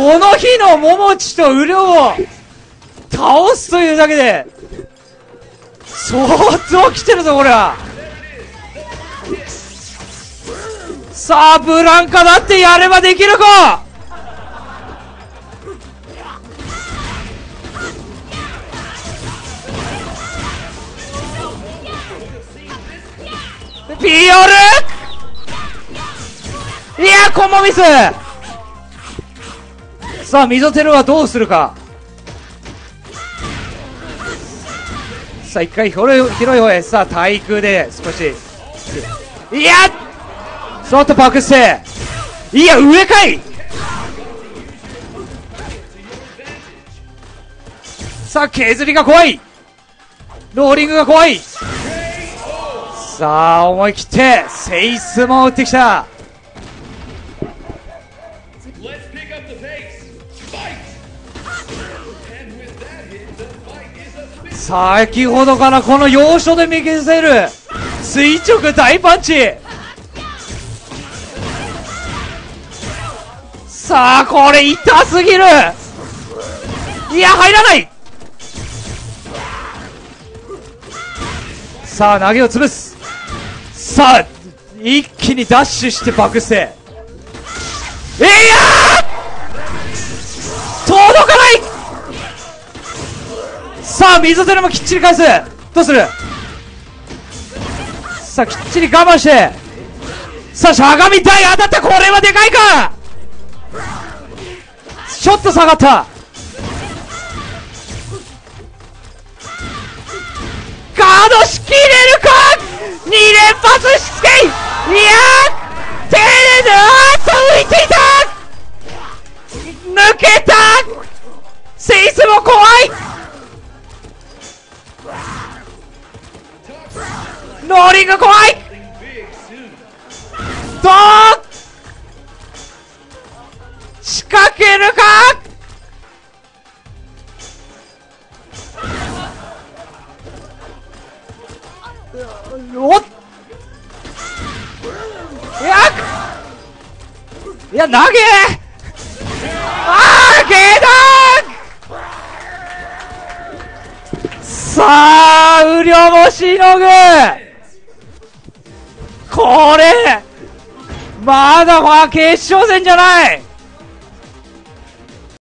この日の桃地と雨量を倒すというだけで相当来てるぞこれは。さあブランカだってやればできるか。ビオル、いやコンボミス。さあミゾテルはどうするか。さあ一回広い方へ。さあ対空で少し、いやそっとバックステイ、いや上かい。さあ削りが怖い、ローリングが怖い。さあ思い切ってセイスも打ってきた。先ほどからこの要所で見せる垂直大パンチ。さあこれ痛すぎる、いや入らない。さあ投げを潰す。さあ一気にダッシュしてバックステイ、いや届かない。さあ溝寺もきっちり返す、どうする。さあきっちり我慢して、さあしゃがみ台当たった、これはでかいか。ちょっと下がった、ガードしきれるか。2連発して、いやー丁寧で、あーっと浮いていた、抜けた。セイスも怖い、ローリング怖い、どう仕掛けるか。おっ、いや投げ、あーゲーダー。さあ雨量もしのぐ、これまだ決勝戦じゃない。